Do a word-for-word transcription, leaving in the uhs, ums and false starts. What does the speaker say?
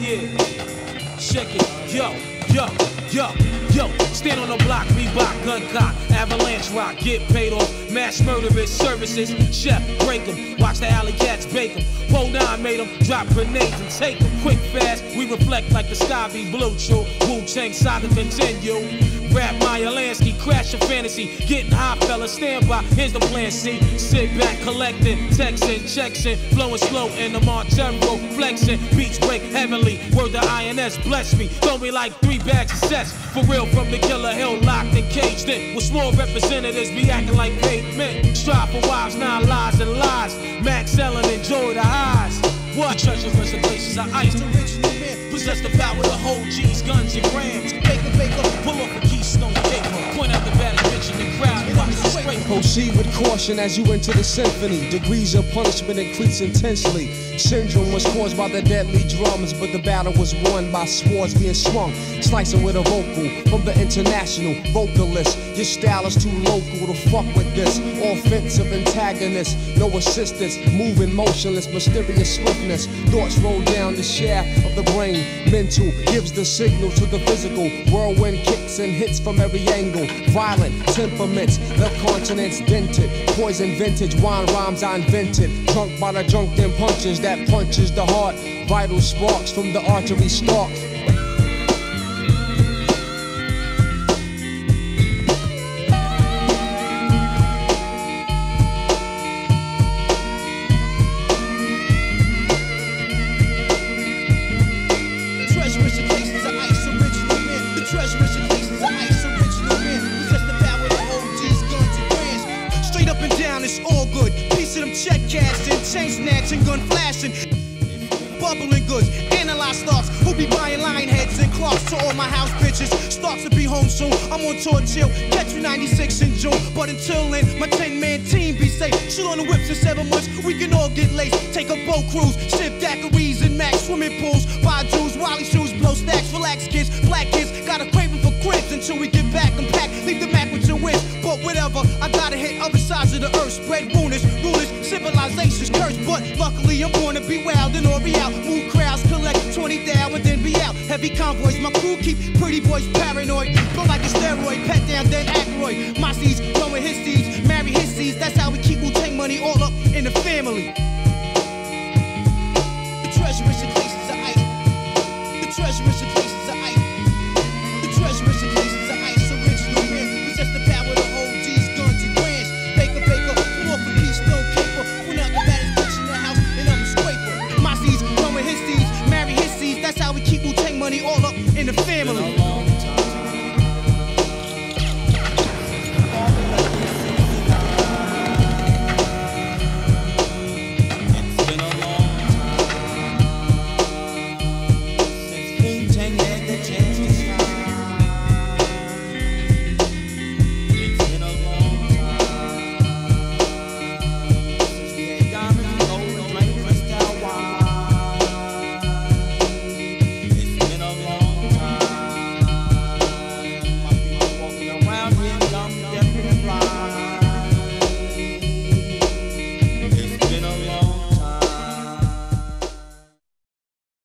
yeah. Check it, yo, yo, yo, yo. Stand on the block, Reebok, gun cock, avalanche rock, get paid off, mass murderous services, chef, break them, watch the alley cats bake them, pull down, made them, drop grenades and take them, quick, fast, we reflect like the sky be blue, true, Wu-Tang saga continue. Rap my Alansky, crash your fantasy. Getting high, fella, stand by, here's the plan, see. Sit back, collecting, texting, checking, flowing slow in the Montero, flexing. Beats break heavenly, word to I N S, bless me. Throw me like three bags of sets. For real, from the killer hill, locked and caged in. With small representatives be acting like paid men. Strive for wives, now lies and lies. Max Ellen, enjoy the highs. What? Treasure reservations are ice. The original man possess the power to hold G's, guns, and grams. Bake a bake up, pull up a keystone paper. Point out the battle bitch in the crowd. Watch the straight. Proceed with caution as you enter the symphony. Degrees of punishment increase intensely. Syndrome was caused by the deadly drums, but the battle was won by swords being swung. Slicing with a vocal from the international vocalist. Your style is too local to fuck with this. Offensive antagonist, no assistance. Moving motionless, mysterious swiftness. Thoughts roll down the shaft of the brain. Mental gives the signal to the physical. Whirlwind kicks and hits from every angle. Violent temperaments, left continents dented. Poison vintage, wine rhymes I invented. Drunk by the drunk then punches. That punches the heart, vital sparks from the artery stalk. Treacherous occasions are ice, original men. The treacherous occasions are ice, original men. Possess the power of O Gs, guns, and brands. Straight up and down, it's all good. Piece of them check casting, chain snatching, gun flashing, bubbling goods, analyze stocks. Who be buying lion heads and clocks to all my house bitches? Stocks to be home soon. I'm on tour chill. Catch you ninety-six in June. But until then, my ten-man team be safe. Shoot on the whips in seven months. We can all get laced. Take a boat cruise. Ship daiquiris and max swimming pools. Buy jewels, Wally shoes, blow stacks. Relax kids, black kids. Got a craving for cribs until we get back and pack. Leave the Mac with your wits. But whatever, I gotta hit other sides of the earth. Spread wounders, rulers, civilization's cursed. But luckily, I'm born to be wild and all be out. Move crowds, collect twenty thou and then be out. Heavy convoys, my crew keep pretty boys paranoid. Blow like a steroid, pat down then Ackroyd. My seeds, blowing his seeds, marry his seeds. That's how we keep Wu-Tang money all up in the family. The treacherous occasions are ice. The treacherous occasions.